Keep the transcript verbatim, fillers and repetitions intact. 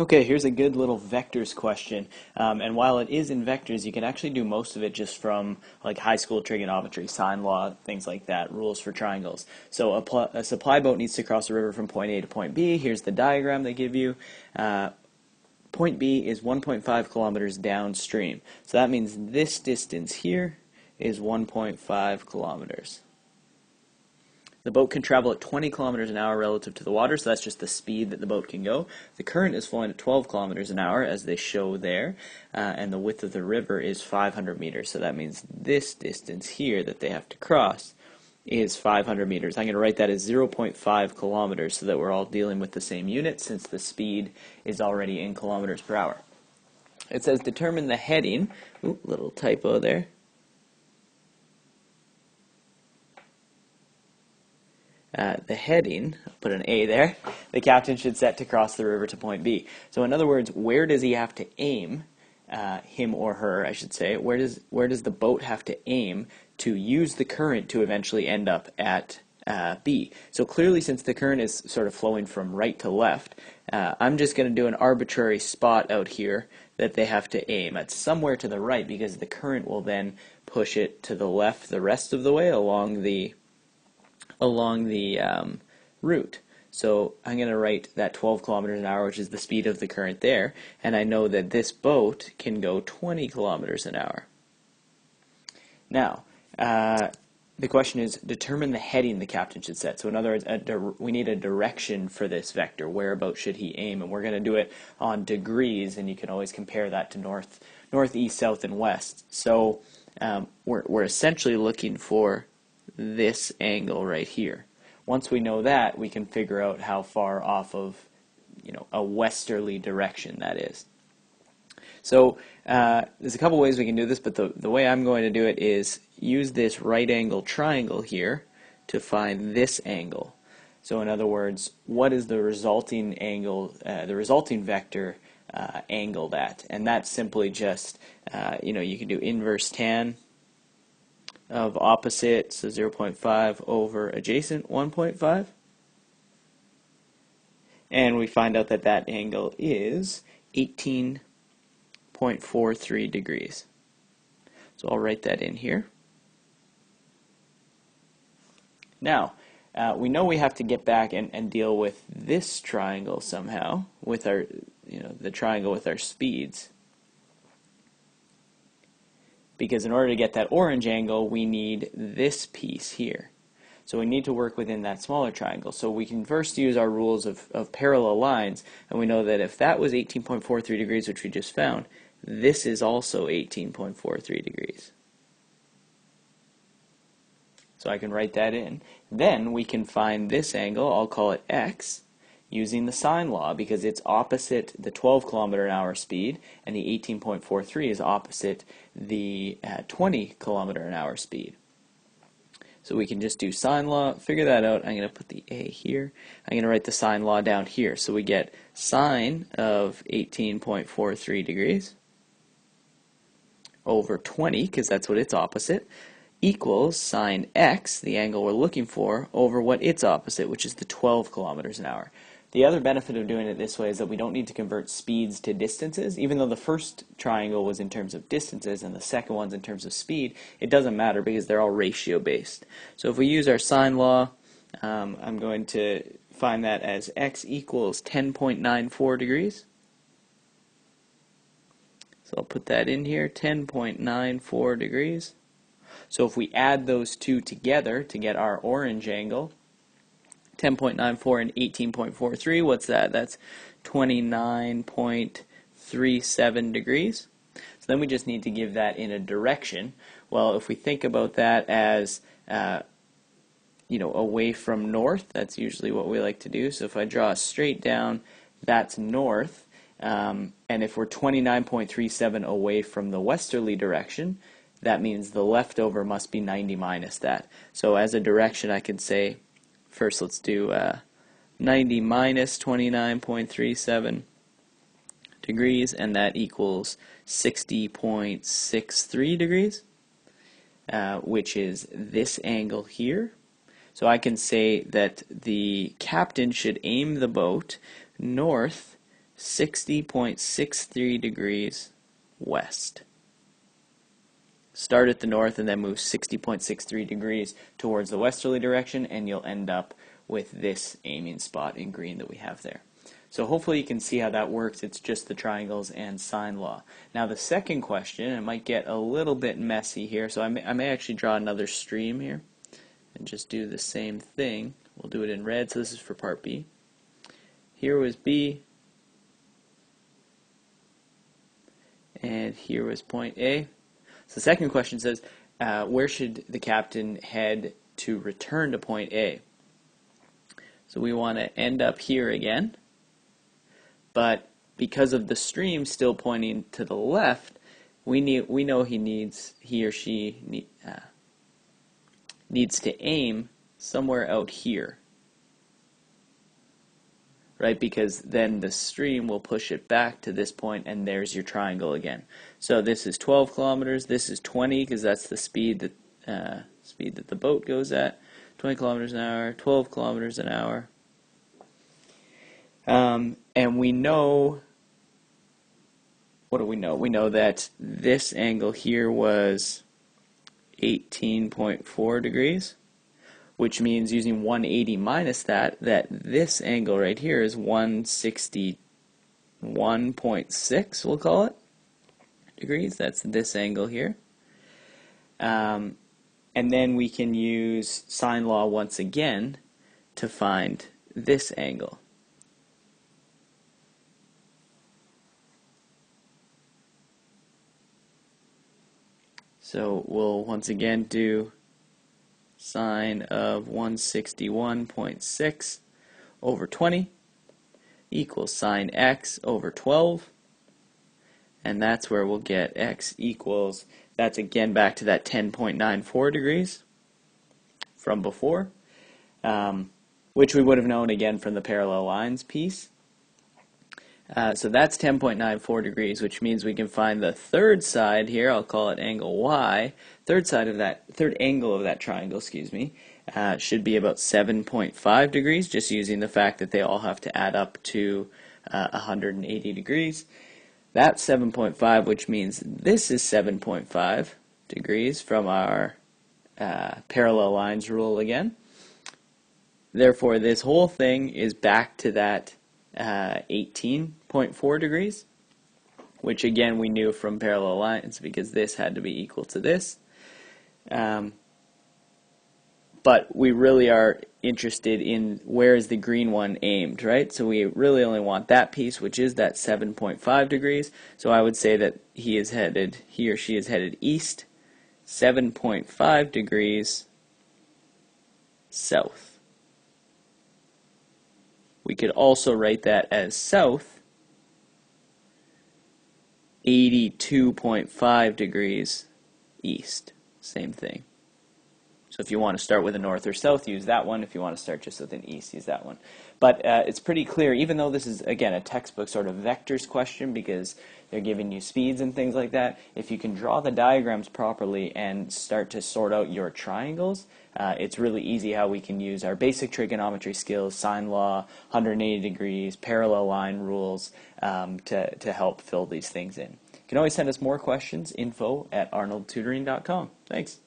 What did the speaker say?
Okay, here's a good little vectors question, um, and while it is in vectors, you can actually do most of it just from like high school trigonometry, sine law, things like that, rules for triangles. So a, a supply boat needs to cross a river from point A to point B. Here's the diagram they give you. Uh, point B is one point five kilometers downstream, so that means this distance here is one point five kilometers. The boat can travel at twenty kilometers an hour relative to the water, so that's just the speed that the boat can go. The current is flowing at twelve kilometers an hour, as they show there, uh, and the width of the river is five hundred meters, so that means this distance here that they have to cross is five hundred meters. I'm going to write that as zero point five kilometers so that we're all dealing with the same unit, since the speed is already in kilometers per hour. It says determine the heading. Ooh, little typo there. Uh, the heading, I'll put an A there, the captain should set to cross the river to point B. So in other words, where does he have to aim, uh, him or her, I should say, where does, where does the boat have to aim to use the current to eventually end up at uh, B? So clearly, since the current is sort of flowing from right to left, uh, I'm just going to do an arbitrary spot out here that they have to aim at, somewhere to the right, because the current will then push it to the left the rest of the way along the along the um, route. So I'm going to write that twelve kilometers an hour, which is the speed of the current there, and I know that this boat can go twenty kilometers an hour. Now, uh, the question is, determine the heading the captain should set. So in other words, a dir we need a direction for this vector. Whereabout should he aim? And we're going to do it on degrees, and you can always compare that to north, north, east, south, and west. So um, we're, we're essentially looking for this angle right here. Once we know that, we can figure out how far off of, you know, a westerly direction that is. So uh, there's a couple ways we can do this, but the, the way I'm going to do it is use this right angle triangle here to find this angle. So in other words, what is the resulting angle, uh, the resulting vector uh, angle that? And that's simply just, uh, you know, you can do inverse tan of opposite, so zero point five over adjacent, one point five. And we find out that that angle is eighteen point four three degrees. So I'll write that in here. Now, uh, we know we have to get back and, and deal with this triangle somehow, with our, you know, the triangle with our speeds, because in order to get that orange angle, we need this piece here. So we need to work within that smaller triangle. So we can first use our rules of, of parallel lines, and we know that if that was eighteen point four three degrees, which we just found, this is also eighteen point four three degrees. So I can write that in. Then we can find this angle, I'll call it X, using the sine law, because it's opposite the twelve kilometer an hour speed, and the eighteen point four three is opposite the uh, twenty kilometer an hour speed. So we can just do sine law, figure that out. I'm going to put the A here. I'm going to write the sine law down here. So we get sine of eighteen point four three degrees over twenty, because that's what it's opposite, equals sine X, the angle we're looking for, over what it's opposite, which is the twelve kilometers an hour. The other benefit of doing it this way is that we don't need to convert speeds to distances. Even though the first triangle was in terms of distances and the second one's in terms of speed, it doesn't matter because they're all ratio based. So if we use our sine law, um, I'm going to find that as X equals ten point nine four degrees. So I'll put that in here, ten point nine four degrees. So if we add those two together to get our orange angle, ten point nine four and eighteen point four three, what's that? That's twenty-nine point three seven degrees. So then we just need to give that in a direction. Well, if we think about that as, uh, you know, away from north, that's usually what we like to do. So if I draw straight down, that's north. Um, and if we're twenty-nine point three seven away from the westerly direction, that means the leftover must be ninety minus that. So as a direction, I can say, first let's do uh, ninety minus twenty-nine point three seven degrees, and that equals sixty point six three degrees, uh, which is this angle here. So I can say that the captain should aim the boat north sixty point six three degrees west. Start at the north and then move sixty point six three degrees towards the westerly direction, and you'll end up with this aiming spot in green that we have there. So hopefully you can see how that works. It's just the triangles and sine law. Now the second question, it might get a little bit messy here, so I may, I may actually draw another stream here and just do the same thing. We'll do it in red, so this is for part B. Here was B, and here was point A. So the second question says, uh, where should the captain head to return to point A? So we want to end up here again, but because of the stream still pointing to the left, we need we know he needs he or she need, uh, needs to aim somewhere out here, right? Because then the stream will push it back to this point, and there's your triangle again. So this is twelve kilometers. This is twenty because that's the speed that uh, speed that the boat goes at. twenty kilometers an hour. twelve kilometers an hour. Um, and we know, what do we know? We know that this angle here was eighteen point four degrees, which means using one eighty minus that, that this angle right here is one sixty-one point six, we'll call it, degrees. That's this angle here. Um, and then we can use sine law once again to find this angle. So we'll once again do sine of one sixty-one point six over twenty equals sine x over twelve, and that's where we'll get x equals, that's again back to that ten point nine four degrees from before, um, which we would have known again from the parallel lines piece. Uh, so that's ten point nine four degrees, which means we can find the third side here. I'll call it angle Y. Third side of that, third angle of that triangle, excuse me, uh, should be about seven point five degrees, just using the fact that they all have to add up to uh, one hundred eighty degrees. That's seven point five, which means this is seven point five degrees from our uh, parallel lines rule again. Therefore, this whole thing is back to that Uh, eighteen point four degrees, which again we knew from parallel lines because this had to be equal to this. Um, but we really are interested in where is the green one aimed, right? So we really only want that piece, which is that seven point five degrees. So I would say that he is headed, he or she is headed east, seven point five degrees south. We could also write that as south, eighty-two point five degrees east. Same thing. So if you want to start with a north or south, use that one. If you want to start just with an east, use that one. But uh, it's pretty clear, even though this is, again, a textbook sort of vectors question because they're giving you speeds and things like that, if you can draw the diagrams properly and start to sort out your triangles, Uh, it's really easy how we can use our basic trigonometry skills, sine law, one hundred eighty degrees, parallel line rules um, to, to help fill these things in. You can always send us more questions, info at arnold tutoring dot com. Thanks.